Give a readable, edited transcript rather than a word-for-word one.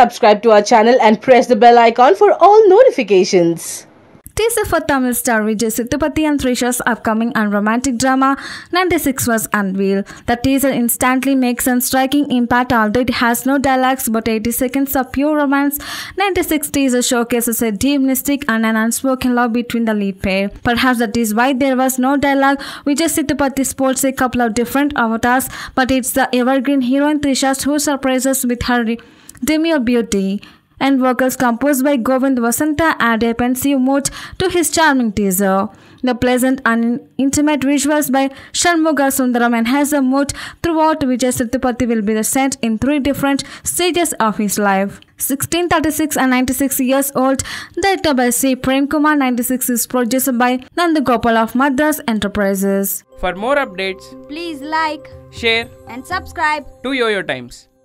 subscribe to our channel and press the bell icon for all notifications. Teaser for Tamil star Vijay Sethupathi and Trisha's upcoming and romantic drama 96 was unveiled. The teaser instantly makes a striking impact, although it has no dialogues but 80 seconds of pure romance. 96 teaser showcases a deep mystic and an unspoken love between the lead pair. Perhaps that is why there was no dialogue. Vijay Sethupathi sports a couple of different avatars, but it's the evergreen heroine Trisha who surprises with her demure beauty and vocals composed by Govind Vasantha add a pensive mood to his charming teaser. The pleasant and intimate visuals by Shanmuga Sundaram enhance the mood throughout. Vijay Sethupathi will be the saint in three different stages of his life. 16, 36 and 96 years old. Directed by C. Prem Kumar. 96 is produced by Nandu Gopal of Madras Enterprises. For more updates, please like, share and subscribe to Yo Yo Times.